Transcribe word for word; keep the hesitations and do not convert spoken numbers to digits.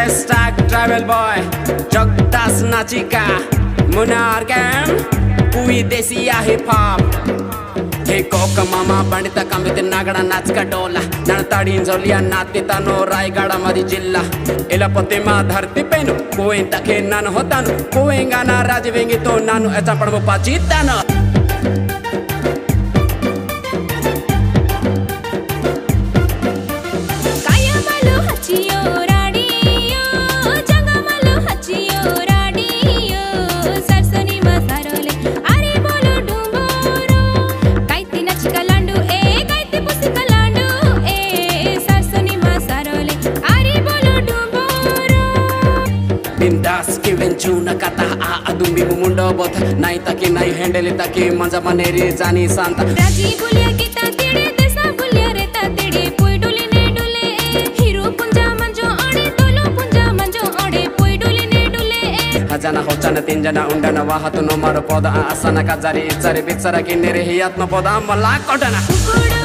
Haystack Travel Boy, Jogdas Nachika, Munar Gang, Pui Desiya Hip Hop. Hey Koka Mama, Bandita Kambitin Nagada Natska Dola, Nanatadin Zoliya Natita no Raigada Madi Jilla, Ilapati Ma Dharti Penu, Kointa Ke Nan Hotanu, Koinga Na Rajivengi To Nanu Echa Padbu Pachitana. चूना कता आ अदुम्बी मुंडो both नहीं तकी नहीं handle तकी मंजा मनेरी जानी Santa राजी बुलिया किता तेरे देसा बुलिया रेता तेरे पोई डोले ने डोले हीरो पुंजा मंजो आड़े दोलो पुंजा मंजो आड़े पोई डोले ने डोले हजाना हो जाना तीन जना उंडा ना वाह तो नो मारो पौधा आसना का जारी इच्छारे बिचारा की नेरे हियात न पौधा मलाक उड़ना